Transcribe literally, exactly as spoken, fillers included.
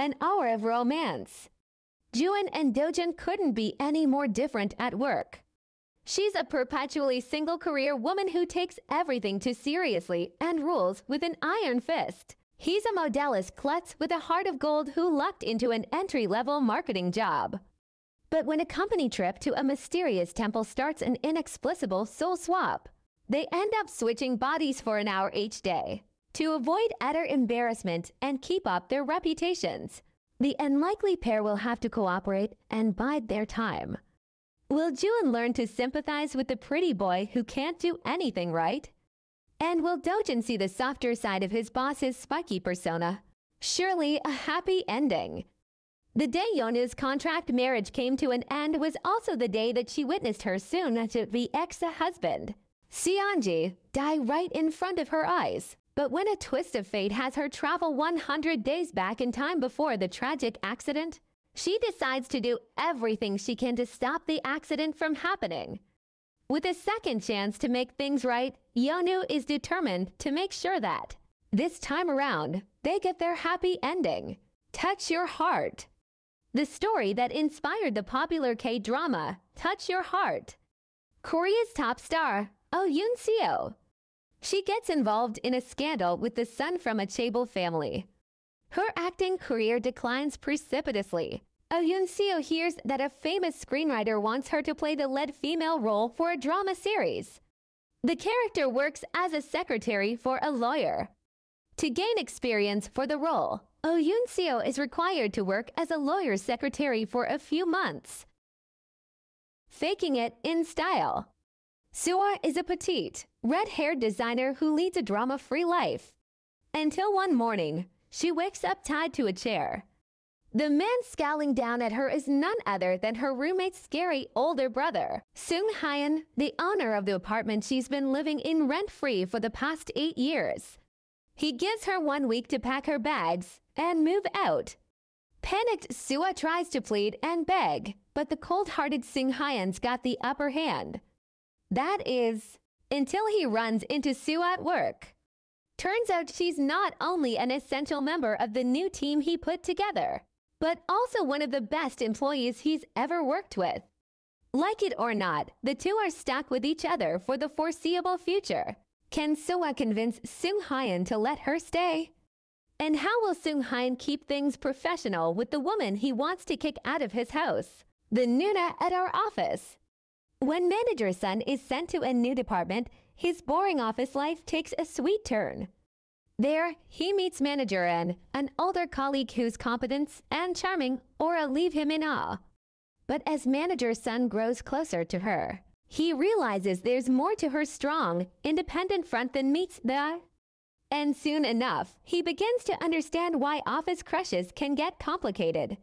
An hour of romance. Joo-in and Dojin couldn't be any more different at work. She's a perpetually single career woman who takes everything too seriously and rules with an iron fist. He's a modellist klutz with a heart of gold who lucked into an entry-level marketing job. But when a company trip to a mysterious temple starts an inexplicable soul swap, they end up switching bodies for an hour each day to avoid utter embarrassment and keep up their reputations. The unlikely pair will have to cooperate and bide their time. Will Joo-in learn to sympathize with the pretty boy who can't do anything right? And will Dojin see the softer side of his boss's spiky persona? Surely a happy ending. The day Yeonwoo's contract marriage came to an end was also the day that she witnessed her soon-to-be ex-husband, Sianji, die right in front of her eyes. But when a twist of fate has her travel one hundred days back in time before the tragic accident, she decides to do everything she can to stop the accident from happening. With a second chance to make things right, Yeonwoo is determined to make sure that, this time around, they get their happy ending. Touch Your Heart. The story that inspired the popular K-drama, Touch Your Heart. Korea's top star, Oh Yoonseo. She gets involved in a scandal with the son from a chaebol family. Her acting career declines precipitously. Oh Yoonseo hears that a famous screenwriter wants her to play the lead female role for a drama series. The character works as a secretary for a lawyer. To gain experience for the role, Oh Yoonseo is required to work as a lawyer's secretary for a few months. Faking it in style. Sua is a petite, red-haired designer who leads a drama-free life. Until one morning, she wakes up tied to a chair. The man scowling down at her is none other than her roommate's scary older brother, Seunghyun, the owner of the apartment she's been living in rent-free for the past eight years. He gives her one week to pack her bags and move out. Panicked, Sua tries to plead and beg, but the cold-hearted Seunghyun's got the upper hand. That is, until he runs into Sua at work. Turns out she's not only an essential member of the new team he put together, but also one of the best employees he's ever worked with. Like it or not, the two are stuck with each other for the foreseeable future. Can Sua convince Seunghyun to let her stay? And how will Seunghyun keep things professional with the woman he wants to kick out of his house, the Nuna at our office? When manager's son is sent to a new department, his boring office life takes a sweet turn. There, he meets manager Eun, an older colleague who's competent and charming, or leave him in awe. But as manager's son grows closer to her, he realizes there's more to her strong, independent front than meets the... And soon enough, he begins to understand why office crushes can get complicated.